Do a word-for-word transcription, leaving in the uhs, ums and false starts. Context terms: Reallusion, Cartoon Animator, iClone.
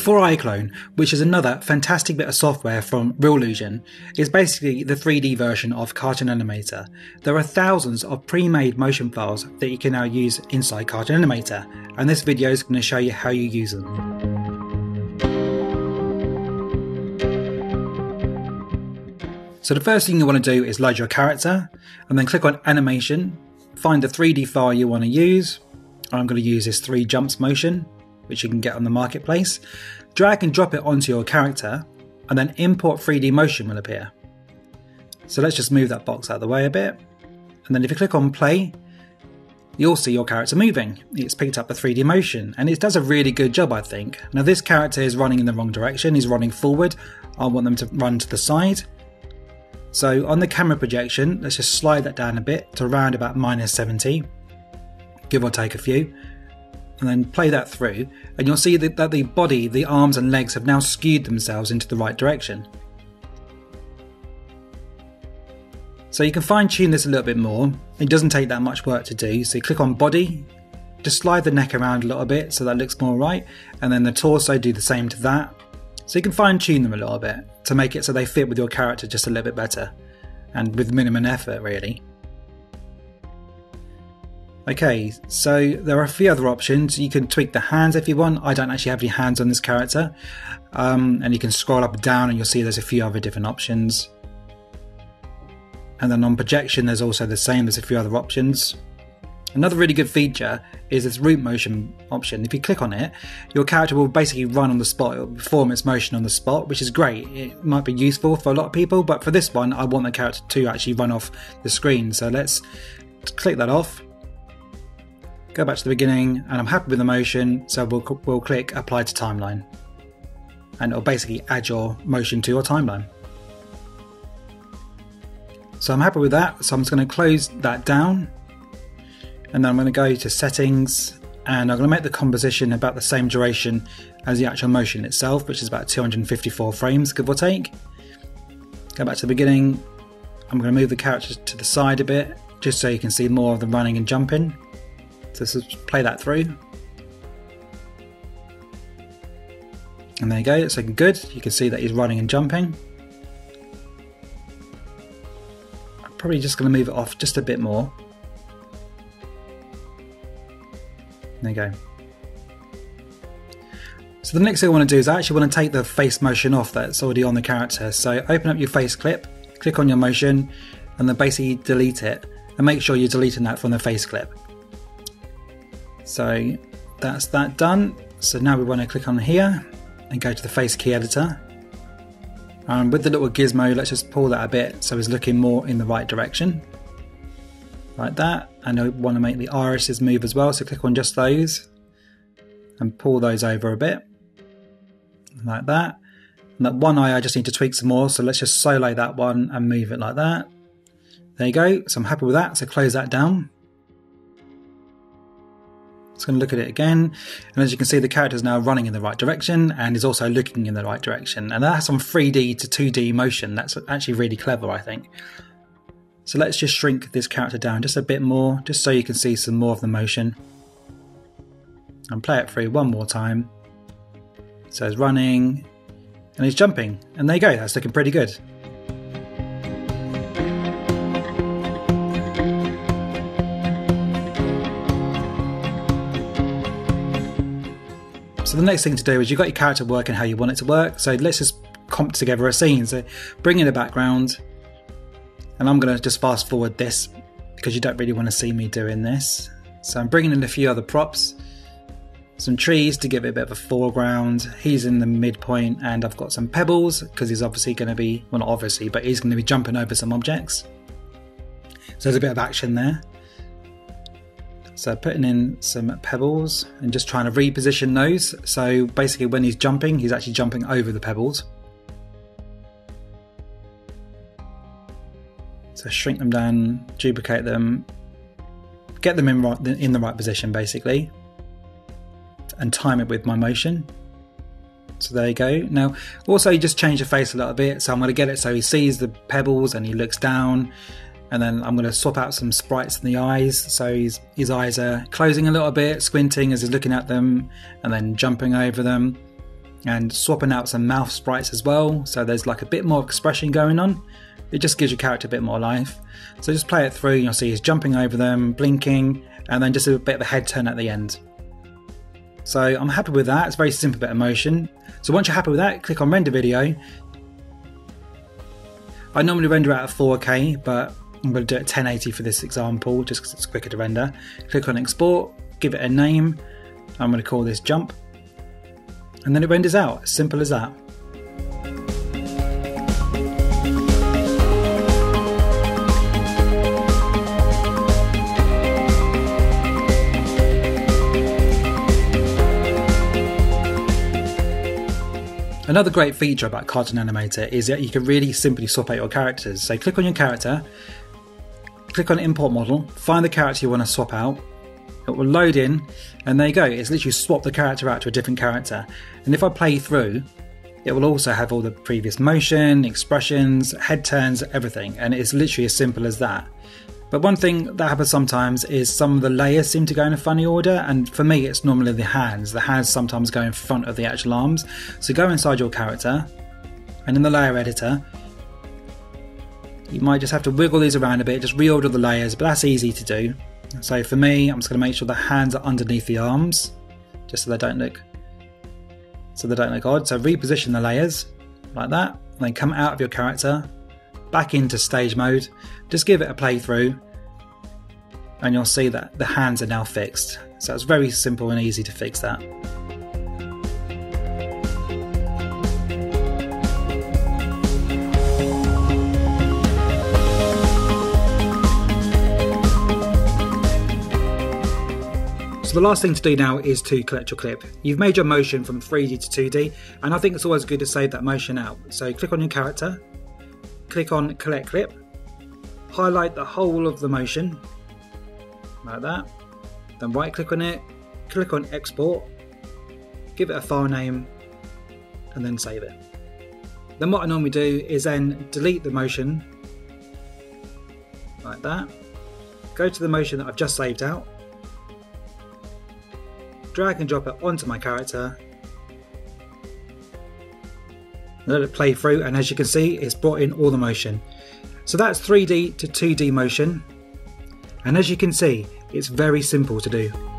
For iClone, which is another fantastic bit of software from Reallusion, is basically the three D version of Cartoon Animator. There are thousands of pre-made motion files that you can now use inside Cartoon Animator, and this video is going to show you how you use them. So the first thing you want to do is load your character and then click on animation, find the three D file you want to use. I'm going to use this three jumps motion, which you can get on the marketplace. Drag and drop it onto your character and then import three D motion will appear. So let's just move that box out of the way a bit. And then if you click on play, you'll see your character moving. It's picked up the three D motion and it does a really good job, I think. Now this character is running in the wrong direction. He's running forward. I want them to run to the side. So on the camera projection, let's just slide that down a bit to around about minus seventy, give or take a few, and then play that through, and you'll see that, that the body, the arms and legs have now skewed themselves into the right direction. So you can fine tune this a little bit more. It doesn't take that much work to do, so you click on body, just slide the neck around a little bit so that looks more right, and then the torso, do the same to that. So you can fine tune them a little bit to make it so they fit with your character just a little bit better and with minimum effort really. Okay, so there are a few other options. You can tweak the hands if you want. I don't actually have any hands on this character. Um, and you can scroll up and down and you'll see there's a few other different options. And then on projection there's also the same, there's a few other options. Another really good feature is this root motion option. If you click on it, your character will basically run on the spot. It will perform its motion on the spot, which is great. It might be useful for a lot of people, but for this one, I want the character to actually run off the screen. So let's click that off, go back to the beginning, and I'm happy with the motion. So we'll, we'll click apply to timeline, and it'll basically add your motion to your timeline. So I'm happy with that. So I'm just going to close that down. And then I'm going to go to settings and I'm going to make the composition about the same duration as the actual motion itself, which is about two hundred fifty-four frames, give or take. Go back to the beginning. I'm going to move the character to the side a bit, just so you can see more of them running and jumping. So let's play that through. And there you go, it's looking good. You can see that he's running and jumping. I'm probably just going to move it off just a bit more. There you go. So the next thing I want to do is I actually want to take the face motion off that's already on the character. So open up your face clip, click on your motion, and then basically delete it. And make sure you're deleting that from the face clip. So that's that done. So now we want to click on here and go to the face key editor. And with the little gizmo, let's just pull that a bit so it's looking more in the right direction. Like that, and I want to make the irises move as well, so click on just those and pull those over a bit like that. And that one eye I just need to tweak some more, so let's just solo that one and move it like that. There you go, so I'm happy with that, so close that down. Just going to look at it again, and as you can see the character is now running in the right direction and is also looking in the right direction, and that's on three D to two D motion. That's actually really clever, I think. So let's just shrink this character down just a bit more, just so you can see some more of the motion. And play it through one more time. So it's running, and it's jumping. And there you go, that's looking pretty good. So the next thing to do is you've got your character working how you want it to work. So let's just comp together a scene. So bring in a background. And I'm going to just fast forward this because you don't really want to see me doing this. So I'm bringing in a few other props, some trees to give it a bit of a foreground. He's in the midpoint, and I've got some pebbles because he's obviously going to be, well not obviously, but he's going to be jumping over some objects. So there's a bit of action there. So putting in some pebbles and just trying to reposition those. So basically when he's jumping, he's actually jumping over the pebbles. So shrink them down, duplicate them, get them in, right, in the right position basically, and time it with my motion. So there you go. Now also you just change the face a little bit, so I'm going to get it so he sees the pebbles and he looks down, and then I'm going to swap out some sprites in the eyes, so he's, his eyes are closing a little bit, squinting as he's looking at them, and then jumping over them. and swapping out some mouth sprites as well, so there's like a bit more expression going on. It just gives your character a bit more life. So just play it through and you'll see he's jumping over them, blinking, and then just a bit of a head turn at the end. So I'm happy with that. It's a very simple bit of motion. So once you're happy with that, click on render video. I normally render out at four K, but I'm going to do it at ten eighty for this example just because it's quicker to render. Click on export, give it a name. I'm going to call this jump, and then it renders out. As simple as that. Another great feature about Cartoon Animator is that you can really simply swap out your characters. So click on your character, click on import model, find the character you want to swap out, it will load in, and there you go, it's literally swapped the character out to a different character. And if I play through, it will also have all the previous motion, expressions, head turns, everything, and it's literally as simple as that. But one thing that happens sometimes is some of the layers seem to go in a funny order, and for me it's normally the hands. The hands sometimes go in front of the actual arms. So go inside your character, and in the layer editor, you might just have to wiggle these around a bit, just reorder the layers, but that's easy to do. So for me, I'm just going to make sure the hands are underneath the arms, just so they don't look, so they don't look odd. So reposition the layers like that, and then come out of your character, back into stage mode, just give it a playthrough, and you'll see that the hands are now fixed. So it's very simple and easy to fix that. So the last thing to do now is to collect your clip. You've made your motion from three D to two D, and I think it's always good to save that motion out. So click on your character, click on collect clip, highlight the whole of the motion like that, then right click on it, click on export, give it a file name, and then save it. Then what I normally do is then delete the motion like that, go to the motion that I've just saved out, drag and drop it onto my character, let it play through, and as you can see, it's brought in all the motion. So that's three D to two D motion, and as you can see, it's very simple to do.